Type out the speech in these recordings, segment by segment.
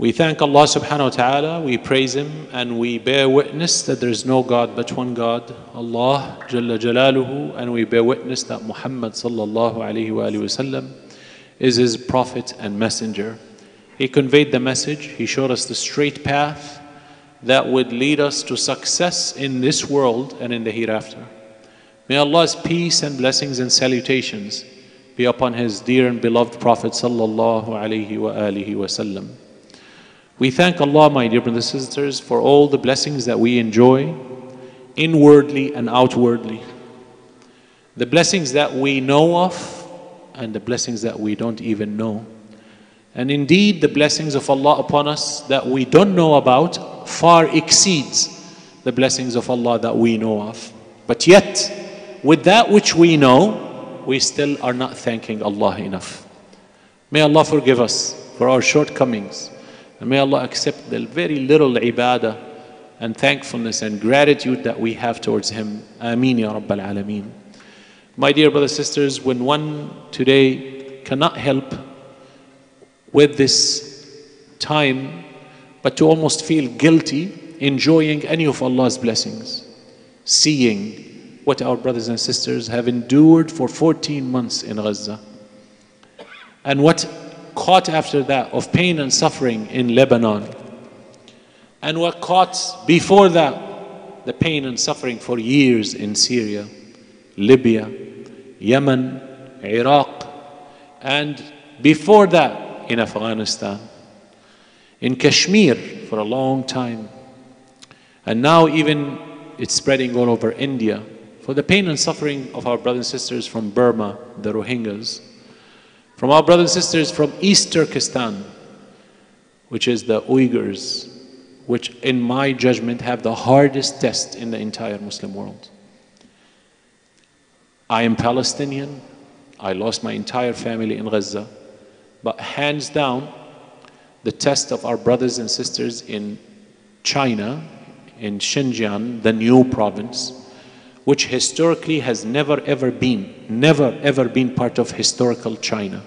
We thank Allah subhanahu wa ta'ala, we praise Him, and we bear witness that there is no God but one God, Allah Jalla Jalaluhu, and we bear witness that Muhammad sallallahu alayhi wa sallam is His prophet and messenger. He conveyed the message, he showed us the straight path that would lead us to success in this world and in the hereafter. May Allah's peace and blessings and salutations be upon His dear and beloved Prophet sallallahu alayhi wa sallam. We thank Allah, my dear brothers and sisters, for all the blessings that we enjoy, inwardly and outwardly. The blessings that we know of, and the blessings that we don't even know. And indeed, the blessings of Allah upon us that we don't know about far exceeds the blessings of Allah that we know of. But yet, with that which we know, we still are not thanking Allah enough. May Allah forgive us for our shortcomings. And may Allah accept the very little ibadah and thankfulness and gratitude that we have towards Him. Ameen ya Rabbal Alameen. My dear brothers and sisters, when one today cannot help with this time, but to almost feel guilty enjoying any of Allah's blessings, seeing what our brothers and sisters have endured for 14 months in Gaza, and what caught after that of pain and suffering in Lebanon, and were caught before that the pain and suffering for years in Syria, Libya, Yemen, Iraq, and before that in Afghanistan, in Kashmir for a long time, and now even it's spreading all over India, for the pain and suffering of our brothers and sisters from Burma, the Rohingyas, from our brothers and sisters from East Turkestan, which is the Uyghurs, which in my judgment have the hardest test in the entire Muslim world. I am Palestinian, I lost my entire family in Gaza, but hands down, the test of our brothers and sisters in China, in Xinjiang, the new province, which historically has never ever been part of historical China.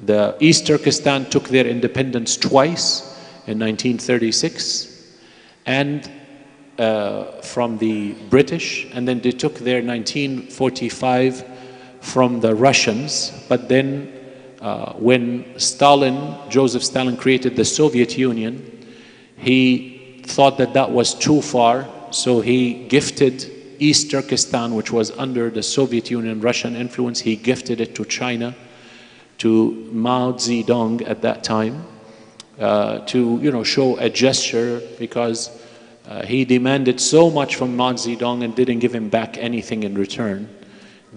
The East Turkestan took their independence twice, in 1936 and from the British, and then they took their 1945 from the Russians. But then when Stalin, Joseph Stalin, created the Soviet Union, he thought that that was too far, so he gifted East Turkestan, which was under the Soviet Union, Russian influence, he gifted it to China, to Mao Zedong at that time, to show a gesture, because he demanded so much from Mao Zedong and didn't give him back anything in return.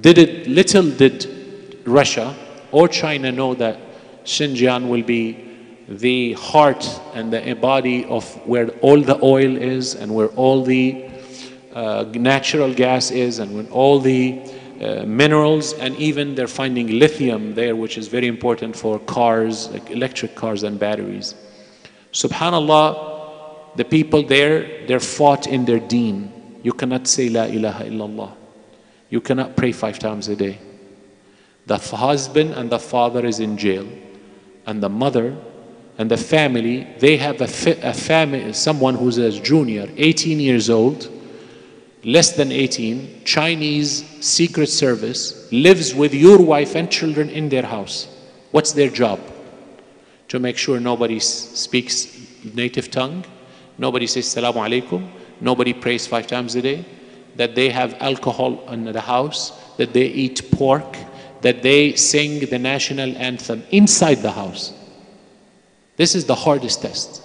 Little did Russia or China know that Xinjiang will be the heart and the body of where all the oil is, and where all the natural gas is, and when all the minerals, and even they're finding lithium there, which is very important for cars, like electric cars and batteries. SubhanAllah, the people there, they're fought in their deen. You cannot say La ilaha illallah. You cannot pray 5 times a day. The husband and the father is in jail, and the mother and the family, they have someone who's a junior, 18 years old, less than 18, Chinese Secret Service, lives with your wife and children in their house. What's their job? To make sure nobody speaks native tongue, nobody says Salaam Alaikum, nobody prays 5 times a day, that they have alcohol in the house, that they eat pork, that they sing the national anthem inside the house. This is the hardest test.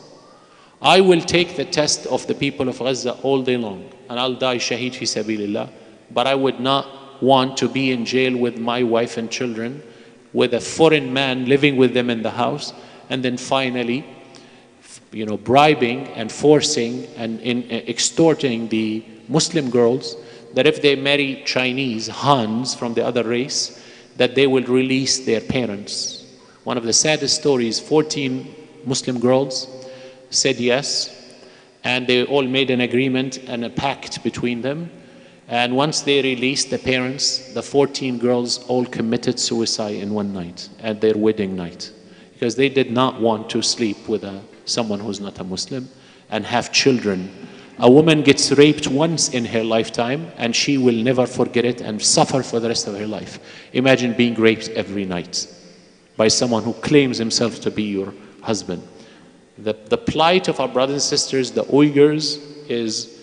I will take the test of the people of Gaza all day long, and I'll die shaheed fi sabilillah, but I would not want to be in jail with my wife and children, with a foreign man living with them in the house, and then finally, bribing and forcing and extorting the Muslim girls that if they marry Chinese, Hans from the other race, that they will release their parents. One of the saddest stories, 14 Muslim girls said yes, and they all made an agreement and a pact between them. And once they released the parents, the 14 girls all committed suicide in one night, at their wedding night. because they did not want to sleep with someone who's not a Muslim and have children. A woman gets raped once in her lifetime and she will never forget it and suffer for the rest of her life. Imagine being raped every night by someone who claims himself to be your husband. The plight of our brothers and sisters, the Uyghurs, is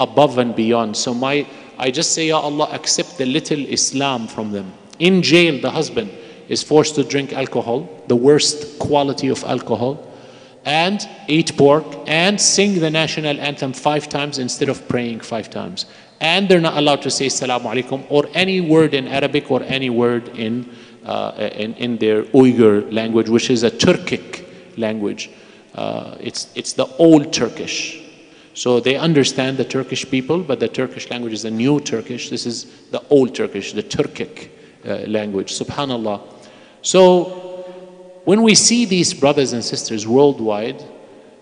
above and beyond. So I just say, Ya Allah, accept the little Islam from them. In jail, the husband is forced to drink alcohol, the worst quality of alcohol, and eat pork, and sing the national anthem 5 times instead of praying 5 times. And they're not allowed to say Assalamu Alaikum or any word in Arabic or any word in their Uyghur language, which is a Turkic language. It's the old Turkish. So they understand the Turkish people, but the Turkish language is the new Turkish. This is the old Turkish, the Turkic language. SubhanAllah. So when we see these brothers and sisters worldwide,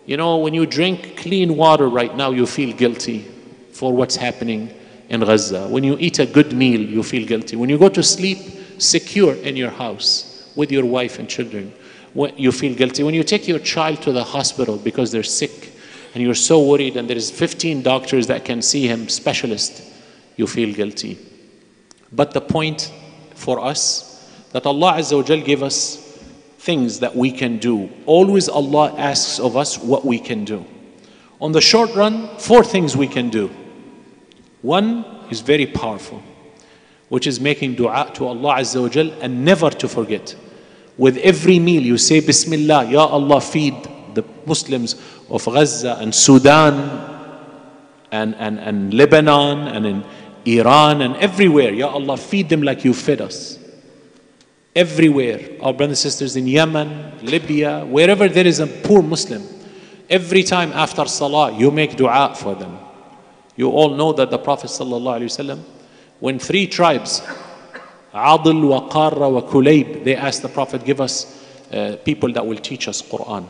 you know, when you drink clean water right now, you feel guilty for what's happening in Gaza. When you eat a good meal, you feel guilty. When you go to sleep secure in your house with your wife and children, you feel guilty. When you take your child to the hospital because they're sick and you're so worried and there's 15 doctors that can see him, specialist, you feel guilty. But the point for us, that Allah Azza wa Jal gave us things that we can do. Always Allah asks of us what we can do. On the short run, 4 things we can do. 1 is very powerful, which is making dua to Allah Azza wa Jal and never to forget. With every meal you say, Bismillah, Ya Allah, feed the Muslims of Gaza and Sudan and Lebanon and in Iran and everywhere. Ya Allah, feed them like you fed us. Everywhere, our brothers and sisters in Yemen, Libya, wherever there is a poor Muslim, every time after Salah, you make dua for them. You all know that the Prophet ﷺ, when 3 tribes, Adil, wa Qarra, wa Kulayb, they asked the Prophet, give us people that will teach us Quran.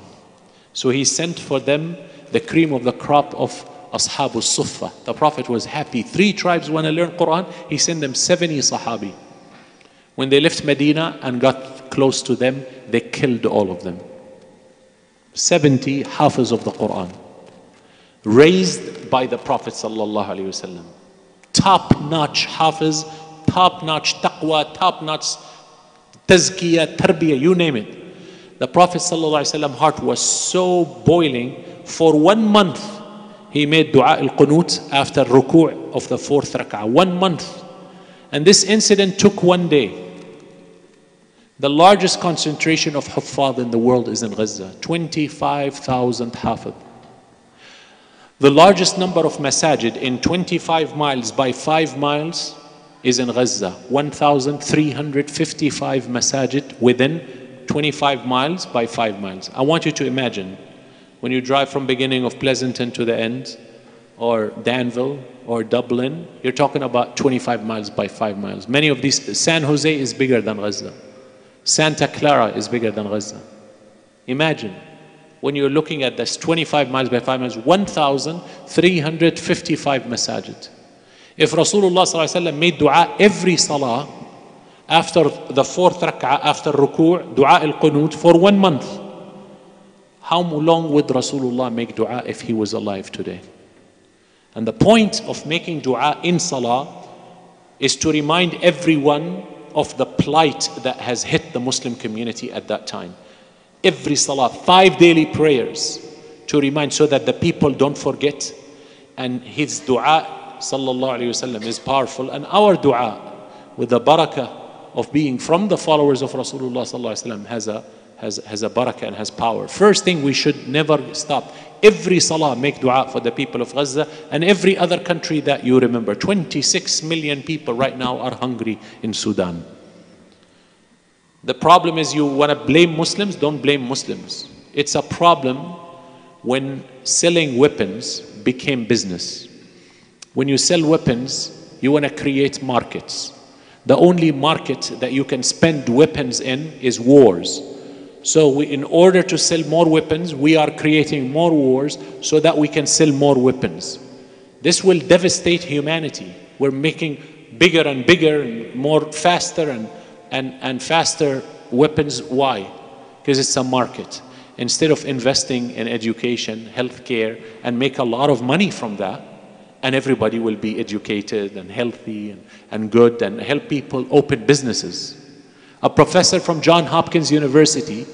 So he sent for them the cream of the crop of Ashabu Suffa. The Prophet was happy. 3 tribes want to learn Quran. He sent them 70 Sahabi. When they left Medina and got close to them, they killed all of them. 70 Hafiz of the Quran, raised by the Prophet ﷺ. Top-notch Hafiz, top-notch taqwa, top-notch tazkiyah, tarbiyah, you name it. The Prophet ﷺ's heart was so boiling, for 1 month he made dua al-qunut after ruku' of the 4th rak'ah. 1 month. And this incident took 1 day. The largest concentration of Huffaz in the world is in Gaza, 25,000 Hafiz. The largest number of masajid in 25 miles by 5 miles is in Gaza, 1,355 masajid within 25 miles by 5 miles. I want you to imagine when you drive from beginning of Pleasanton to the end, or Danville, or Dublin, you're talking about 25 miles by 5 miles. Many of these, San Jose is bigger than Gaza. Santa Clara is bigger than Gaza. Imagine, when you're looking at this 25 miles by 5 miles, 1,355 masajid. If Rasulullah sallallahu alayhi wa sallam made dua every salah, after the 4th rak'ah, after ruku', dua al-qunut for 1 month, how long would Rasulullah make dua if he was alive today? And the point of making dua in salah is to remind everyone of the plight that has hit the Muslim community at that time. Every salah, 5 daily prayers to remind, so that the people don't forget. And his dua, sallallahu alayhi wa sallam, is powerful. And our dua, with the barakah of being from the followers of Rasulullah sallallahu alayhi wa sallam, has a barakah and has power. First thing, we should never stop. Every salah, make dua for the people of Gaza and every other country that you remember. 26 million people right now are hungry in Sudan. The problem is, you want to blame Muslims? Don't blame Muslims. It's a problem when selling weapons became business. When you sell weapons, you want to create markets. The only market that you can spend weapons in is wars. So in order to sell more weapons, we are creating more wars so that we can sell more weapons. This will devastate humanity. We're making bigger and bigger and more faster and faster weapons. Why? because it's a market. Instead of investing in education, healthcare, and make a lot of money from that, and everybody will be educated and healthy and good and help people open businesses. A professor from Johns Hopkins University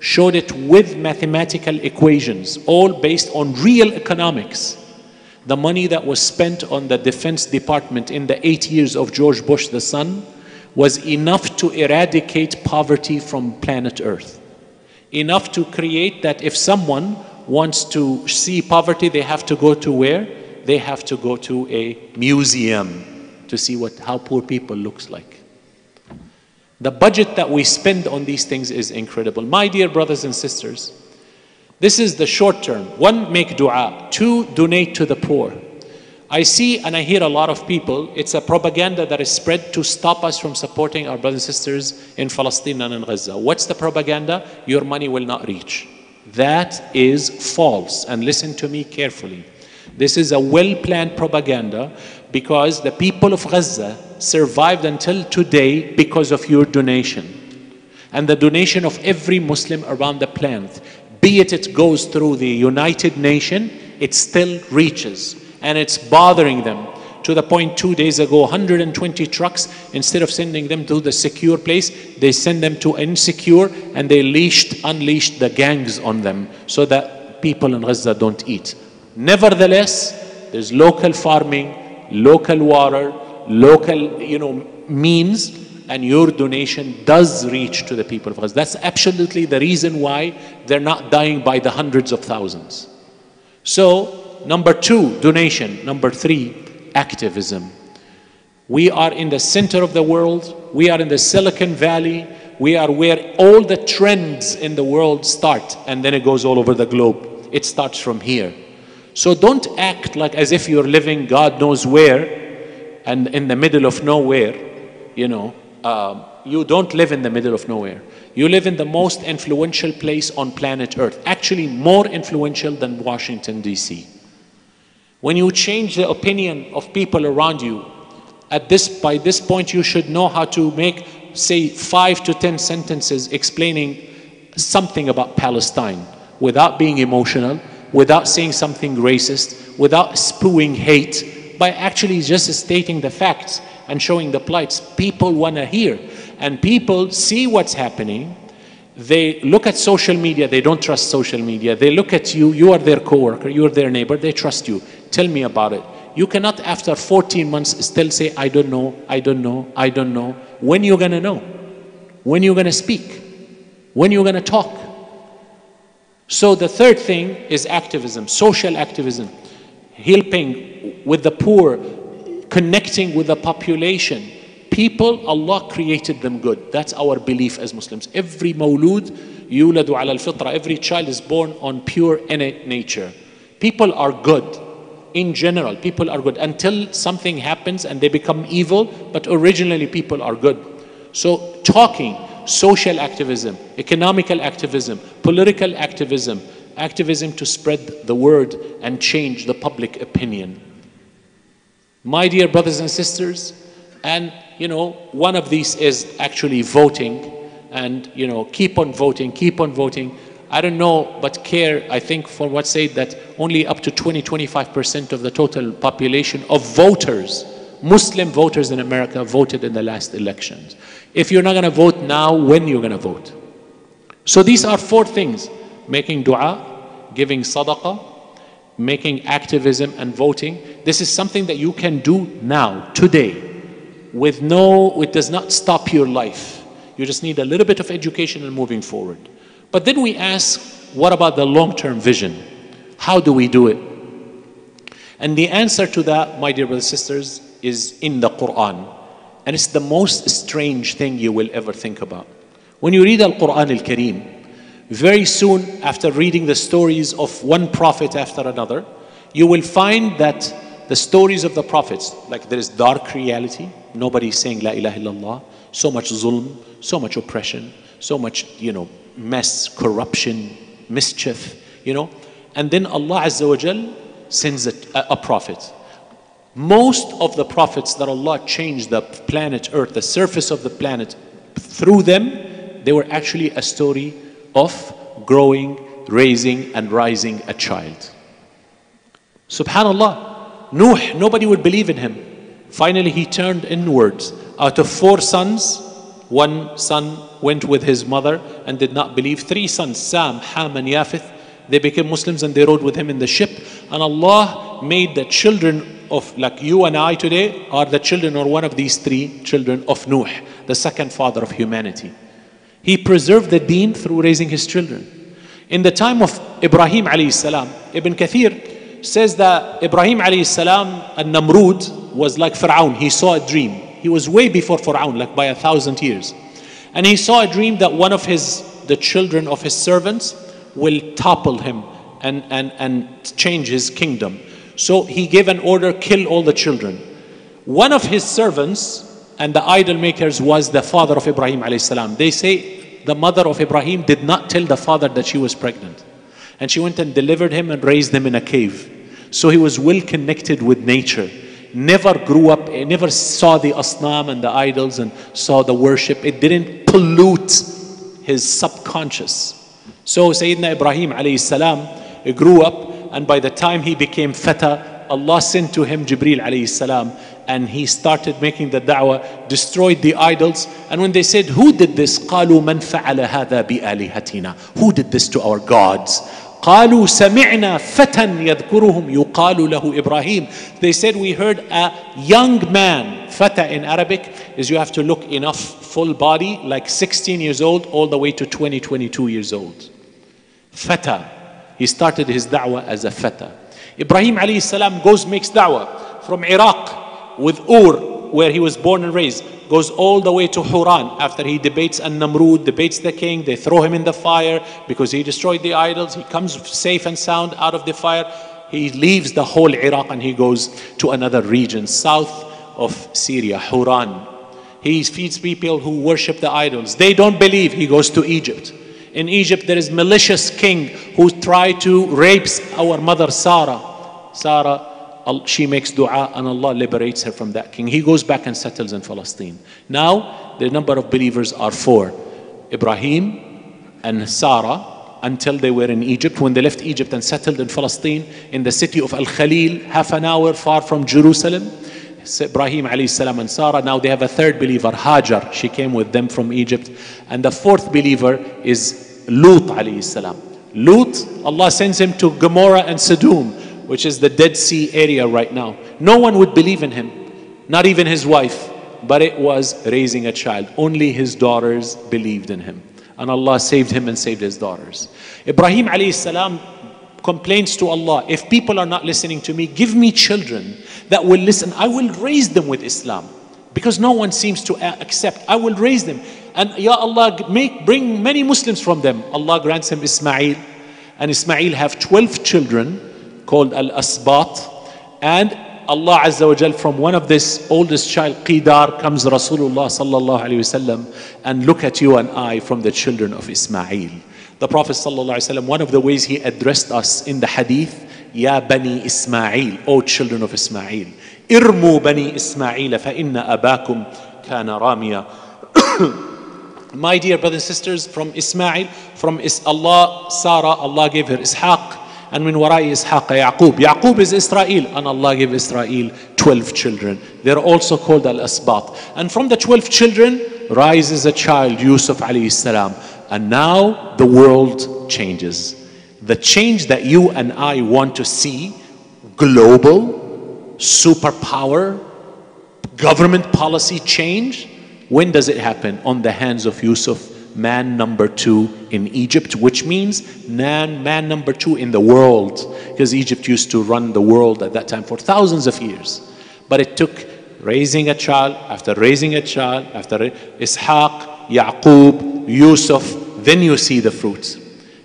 showed it with mathematical equations, all based on real economics. The money that was spent on the Defense Department in the 8 years of George Bush the son was enough to eradicate poverty from planet Earth. Enough to create that if someone wants to see poverty, they have to go to where? They have to go to a museum to see how poor people looks like. The budget that we spend on these things is incredible. My dear brothers and sisters, this is the short term. One, make dua. Two, donate to the poor. I see and I hear a lot of people, it's a propaganda that is spread to stop us from supporting our brothers and sisters in Palestine and in Gaza. What's the propaganda? Your money will not reach. That is false. And listen to me carefully. This is a well-planned propaganda because the people of Gaza survived until today because of your donation. And the donation of every Muslim around the planet, be it it goes through the United Nations, it still reaches. And it's bothering them to the point 2 days ago, 120 trucks, instead of sending them to the secure place, they send them to insecure and they unleashed the gangs on them so that people in Gaza don't eat. Nevertheless, there's local farming, local water, local, means, and your donation does reach to the people of Gaza. That's absolutely the reason why they're not dying by the hundreds of thousands. So, number two, donation. Number three, activism. We are in the center of the world. We are in the Silicon Valley. We are where all the trends in the world start, and then it goes all over the globe. It starts from here. So don't act like as if you're living God knows where and in the middle of nowhere. You don't live in the middle of nowhere. You live in the most influential place on planet Earth, actually more influential than Washington, D.C. When you change the opinion of people around you, by this point you should know how to make, say, 5 to 10 sentences explaining something about Palestine without being emotional, without saying something racist, without spewing hate, by actually just stating the facts and showing the plights. People want to hear. And people see what's happening. They look at social media. They don't trust social media. They look at you. You are their coworker. You are their neighbor. They trust you. Tell me about it. You cannot, after 14 months, still say, I don't know, I don't know, I don't know. When are you going to know? When are you going to speak? When are you going to talk? So the third thing is activism, social activism, helping with the poor, connecting with the population. People, Allah created them good. That's our belief as Muslims. Every mawlud, yuladu ala al-fitra, every child is born on pure innate nature. People are good. In general, people are good until something happens and they become evil, but originally people are good. So talking, social activism, economical activism, political activism, activism to spread the word and change the public opinion. My dear brothers and sisters, and one of these is actually voting, and keep on voting, keep on voting. I don't know, but care, I think, for what's said that only up to 20–25% of the total population of voters, Muslim voters in America, voted in the last elections. If you're not going to vote now, when you're going to vote? So these are four things: making dua, giving sadaqah, making activism, and voting. This is something that you can do now, today. It does not stop your life. You just need a little bit of education and moving forward. But then we ask, what about the long-term vision? How do we do it? And the answer to that, my dear brothers and sisters, is in the Quran. And it's the most strange thing you will ever think about. When you read Al-Quran Al-Kareem, very soon after reading the stories of one prophet after another, you will find that the stories of the prophets, like there is dark reality, nobody is saying La ilaha illallah, so much zulm, so much oppression, so much, mess, corruption, mischief, And then Allah Azza wa Jal sends a prophet. Most of the prophets that Allah changed the planet Earth, the surface of the planet, through them, they were actually a story of growing, raising, and rising a child. Subhanallah, Nuh, nobody would believe in him. Finally, he turned inwards. Out of 4 sons, 1 son went with his mother and did not believe. 3 sons, Sam, Ham, and Yafith, they became Muslims and they rode with him in the ship. And Allah made the children of, like you and I today, are the children or one of these 3 children of Nuh, the second father of humanity. He preserved the deen through raising his children. In the time of Ibrahim alayhi salam, Ibn Kathir says that Ibrahim alayhi salam and Namrud was like Fir'aun. He saw a dream. He was way before Fir'aun, like by 1,000 years. And he saw a dream that one of the children of his servants will topple him and change his kingdom. So he gave an order, kill all the children. One of his servants and the idol makers was the father of Ibrahim alayhi salam. They say the mother of Ibrahim did not tell the father that she was pregnant. And she went and delivered him and raised him in a cave. So he was well connected with nature. Never grew up, never saw the asnam and the idols and saw the worship. It didn't pollute his subconscious. So Sayyidina Ibrahim alayhi salam grew up, and by the time he became fata, Allah sent to him Jibreel alayhi salam, and he started making the da'wah, destroyed the idols. And when they said, who did this? قَالُوا مَنْ فَعَلَ هَذَا بِآلِهَتِنَا. Who did this to our gods? قَالُوا سَمِعْنَا فَتًا يَذْكُرُهُمْ يُقَالُ لَهُ إِبْرَاهِيمُ. They said, we heard a young man. Fata in Arabic is you have to look enough full body, like 16 years old all the way to 20, 22 years old. Fata. He started his da'wah as a fata. Ibrahim alayhi salam goes, makes da'wah from Iraq with Ur, where he was born and raised, goes all the way to Huran. After he debates An-Namrud, debates the king, they throw him in the fire because he destroyed the idols. He comes safe and sound out of the fire. He leaves the whole Iraq and he goes to another region south of Syria, Huran. He feeds people who worship the idols. They don't believe. He goes to Egypt. In Egypt, there is malicious king who tried to rape our mother Sarah. She makes dua and Allah liberates her from that king. He goes back and settles in Palestine. Now, the number of believers are 4. Ibrahim and Sarah, until they were in Egypt. When they left Egypt and settled in Palestine, in the city of Al-Khalil, half an hour far from Jerusalem, Ibrahim alayhi salam and Sarah, now they have a 3rd believer, Hajar. She came with them from Egypt. And the 4th believer is Lut alayhi salam. Lut, Allah sends him to Gomorrah and Sodom, which is the Dead Sea area right now. No one would believe in him, not even his wife. But it was raising a child. Only his daughters believed in him. And Allah saved him and saved his daughters. Ibrahim alayhi salam complains to Allah, if people are not listening to me, give me children that will listen. I will raise them with Islam, because no one seems to accept. I will raise them, and Ya Allah, bring many Muslims from them. Allah grants him Ismail, and Ismail have 12 children called Al-Asbat. And Allah Azza wa Jal, from one of this oldest child, Qidar, comes Rasulullah Sallallahu Alaihi Wasallam. And look at you and I from the children of Ismail. The Prophet ﷺ, one of the ways he addressed us in the hadith, Ya Bani Ismail, O children of Ismail, Irmu Bani Ismail, fa inna abakum kana ramiya. My dear brothers and sisters, from Ismail, from Allah, Sarah, Allah gave her Ishaq, and min warai Ishaq, Ya'qub. Ya'qub is Israel, and Allah gave Israel 12 children. They're also called Al-Asbat. And from the 12 children rises a child, Yusuf alayhi salam. And now the world changes. The change that you and I want to see, global, superpower, government policy change, when does it happen? On the hands of Yusuf, man number 2 in Egypt, which means man number 2 in the world, because Egypt used to run the world at that time for thousands of years. But it took raising a child, after raising a child, after Ishaq, Ya'qub, Yusuf, then you see the fruits.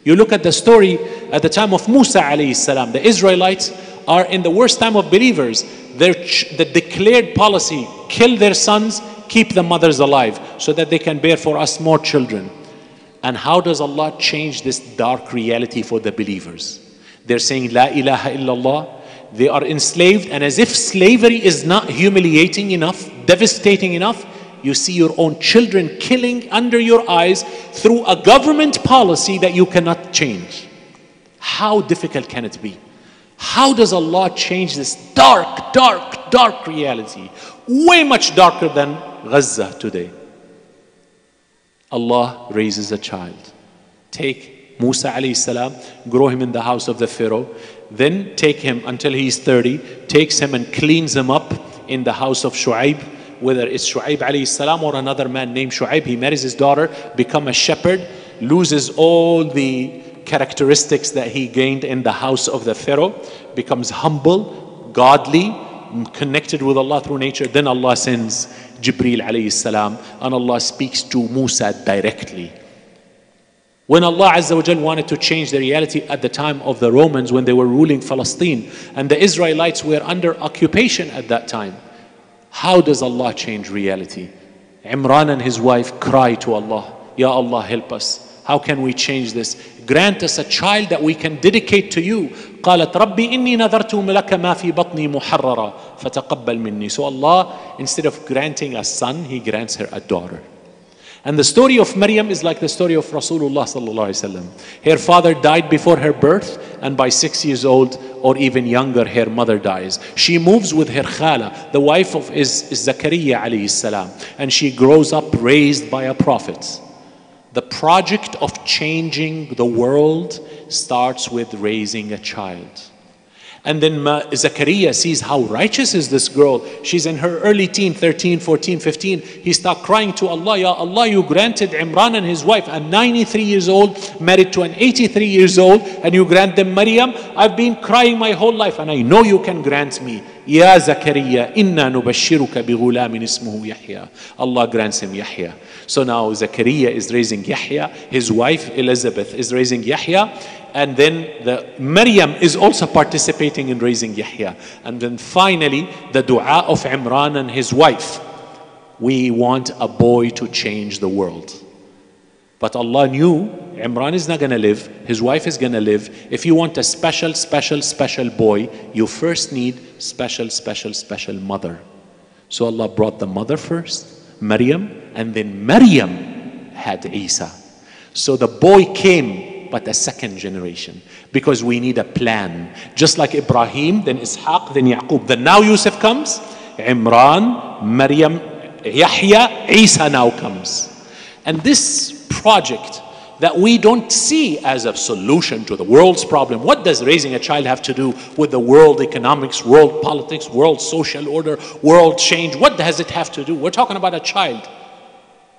You look at the story at the time of Musa alayhi salam. The Israelites are in the worst time of believers. The declared policy, kill their sons, keep the mothers alive, so that they can bear for us more children. And how does Allah change this dark reality for the believers? They're saying, La ilaha illallah. They are enslaved, and as if slavery is not humiliating enough, devastating enough, You see your own children killing under your eyes through a government policy that you cannot change. How difficult can it be? How does Allah change this dark, dark, dark reality? Way much darker than Gaza today. Allah raises a child. Take Musa alayhi salam, grow him in the house of the Pharaoh. Then take him until he's 30, takes him and cleans him up in the house of Shu'aib. Whether it's Shu'aib alayhi salam or another man named Shu'aib, he marries his daughter, becomes a shepherd, loses all the characteristics that he gained in the house of the Pharaoh, becomes humble, godly, connected with Allah through nature. Then Allah sends Jibreel alayhi salam, and Allah speaks to Musa directly. When Allah Azza wa Jal wanted to change the reality at the time of the Romans when they were ruling Palestine, and the Israelites were under occupation at that time, how does Allah change reality? Imran and his wife cry to Allah, Ya Allah, help us. How can we change this? Grant us a child that we can dedicate to you. قالت ربي إني نذرت لك ما في بطني محررا فتقبل مني. So Allah, instead of granting a son, He grants her a daughter. And the story of Maryam is like the story of Rasulullah sallallahu alaihi wasallam. Her father died before her birth, and by 6 years old or even younger, her mother dies. She moves with her khala, the wife of Zakaria alayhi salam, and she grows up raised by a prophet. The project of changing the world starts with raising a child. And then Zakaria sees how righteous is this girl. She's in her early teen, 13, 14, 15. He starts crying to Allah, Ya Allah, you granted Imran and his wife, I'm 93 years old, married to an 83 years old, and you grant them Maryam. I've been crying my whole life, and I know you can grant me. Ya Zakaria, inna nubashiruka bi ghulamin ismuhu Yahya. Allah grants him Yahya. So now Zakaria is raising Yahya. His wife Elizabeth is raising Yahya. And then Maryam is also participating in raising Yahya. And then finally, the dua of Imran and his wife. We want a boy to change the world. But Allah knew Imran is not going to live. His wife is going to live. If you want a special, special, special boy, you first need special, special, special mother. So Allah brought the mother first, Maryam. And then Maryam had Isa. So the boy came, but a second generation, because we need a plan. Just like Ibrahim, then Ishaq, then Ya'qub, then now Yusuf comes, Imran, Maryam, Yahya, Isa now comes. And this project that we don't see as a solution to the world's problem. What does raising a child have to do with the world economics, world politics, world social order, world change? What does it have to do? We're talking about a child.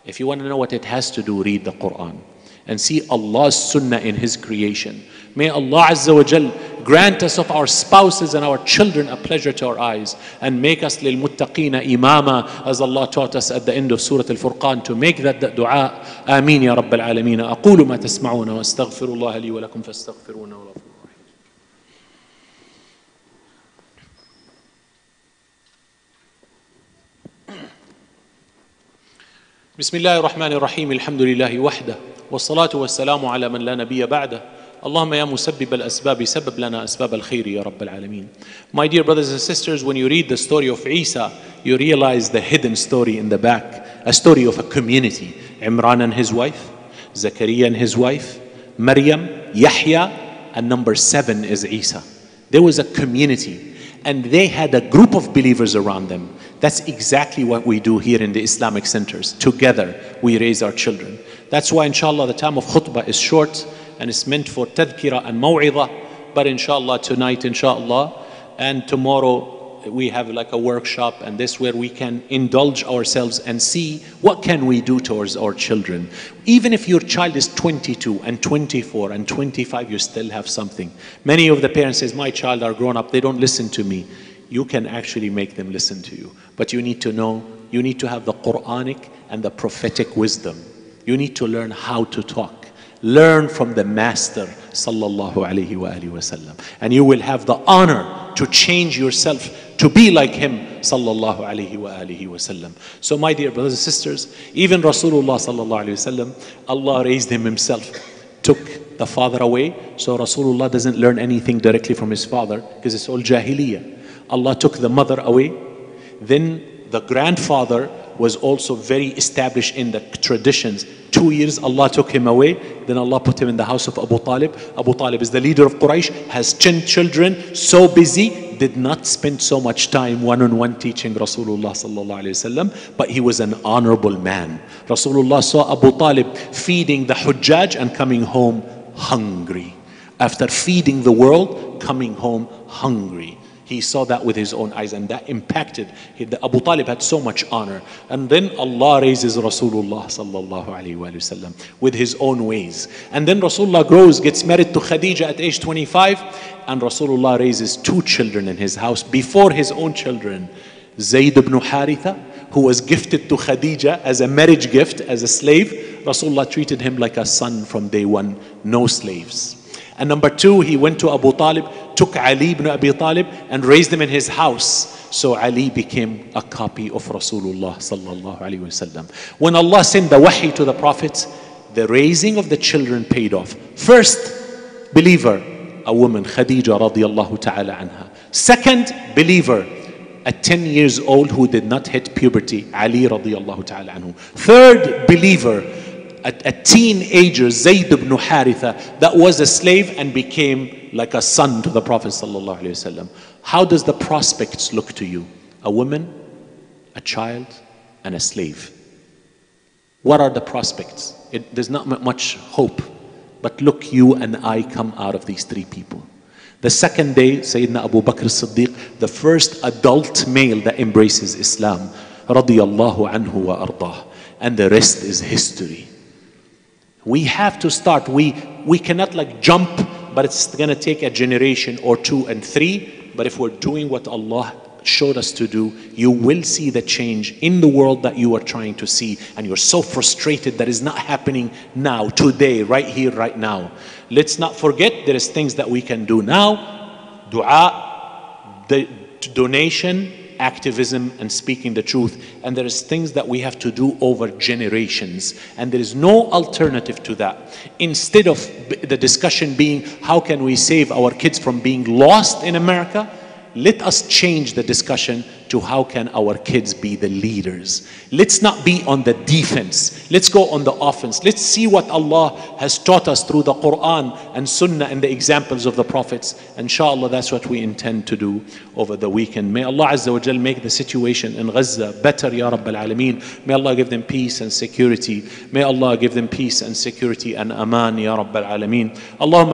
If you want to know what it has to do, read the Quran and see Allah's sunnah in His creation. May Allah Azza wa Jal grant us of our spouses and our children a pleasure to our eyes, and make us lil muttaqina imama, as Allah taught us at the end of Surah Al-Furqan, to make that dua. Ameen ya Rabbil Alameen. Aqulu ma tasma'una wa astaghfirullah li wa lakum fastaghfiruna wa lakum. Bismillah ar-Rahman ar-Rahim. Alhamdulillahi wahda. والصلاة والسلام على من لا نبي بعده. اللهم يا مسبب الأسباب سبب لنا أسباب الخير يا رب العالمين. My dear brothers and sisters, when you read the story of Isa, you realize the hidden story in the back, a story of a community. Imran and his wife, Zakaria and his wife, Maryam, Yahya, and number 7 is Isa. There was a community, and they had a group of believers around them. That's exactly what we do here in the Islamic centers. Together, we raise our children. That's why, inshallah, the time of khutbah is short, and it's meant for tadhkira and maw'idah. But inshallah, tonight, inshallah, and tomorrow, we have like a workshop, and this where we can indulge ourselves and see what can we do towards our children. Even if your child is 22 and 24 and 25, you still have something. Many of the parents say, my child are grown up, they don't listen to me. You can actually make them listen to you. But you need to know, you need to have the Quranic and the prophetic wisdom. You need to learn how to talk. Learn from the Master, sallallahu alayhi wa sallam. And you will have the honor to change yourself to be like him, sallallahu alayhi wa sallam. So my dear brothers and sisters, even Rasulullah sallallahu alayhi wa sallam, Allah raised him himself, took the father away. So Rasulullah doesn't learn anything directly from his father, because it's all jahiliyyah. Allah took the mother away. Then the grandfather was also very established in the traditions. 2 years Allah took him away, then Allah put him in the house of Abu Talib. Abu Talib is the leader of Quraysh, has 10 children, so busy, did not spend so much time one-on-one teaching Rasulullah sallallahu alayhi wa sallam, but he was an honorable man. Rasulullah saw Abu Talib feeding the Hujjaj and coming home hungry. After feeding the world, coming home hungry. He saw that with his own eyes, and that impacted him. Abu Talib had so much honor. And then Allah raises Rasulullah sallallahu alayhi wa sallam with his own ways. And then Rasulullah grows, gets married to Khadija at age 25, and Rasulullah raises 2 children in his house before his own children. Zayd ibn Haritha, who was gifted to Khadija as a marriage gift, as a slave. Rasulullah treated him like a son from day one, no slaves. And number 2, he went to Abu Talib, took Ali ibn Abi Talib and raised him in his house. So Ali became a copy of Rasulullah sallallahu alayhi wa sallam. When Allah sent the wahi to the prophets, the raising of the children paid off. First, believer, a woman, Khadija radiallahu ta'ala anha. Second, believer, at 10 years old who did not hit puberty, Ali radiallahu ta'ala anhu. Third, believer, a teenager, Zayd ibn Haritha, that was a slave and became like a son to the Prophet sallallahu alaihi wasallam. How does the prospects look to you? A woman, a child, and a slave. What are the prospects? There's not much hope. But look, you and I come out of these 3 people. The second day, Sayyidina Abu Bakr as-Siddiq, the first adult male that embraces Islam, radiyallahu anhu wa ardah, and the rest is history. We have to start. We cannot like jump, but it's going to take a generation or 2 and 3. But if we're doing what Allah showed us to do, you will see the change in the world that you are trying to see. And you're so frustrated that is not happening now, today, right here, right now. Let's not forget there is things that we can do now. Dua, the donation, activism, and speaking the truth. And there is things that we have to do over generations, and there is no alternative to that. Instead of the discussion being how can we save our kids from being lost in America, let us change the discussion to how can our kids be the leaders. Let's not be on the defense. Let's go on the offense. Let's see what Allah has taught us through the Quran and Sunnah and the examples of the prophets. Inshallah, that's what we intend to do over the weekend. May Allah Azza wa Jal make the situation in Gaza better, Ya Rabbal Alameen. May Allah give them peace and security. May Allah give them peace and security and aman, Ya Rabbal Alameen. Allahumma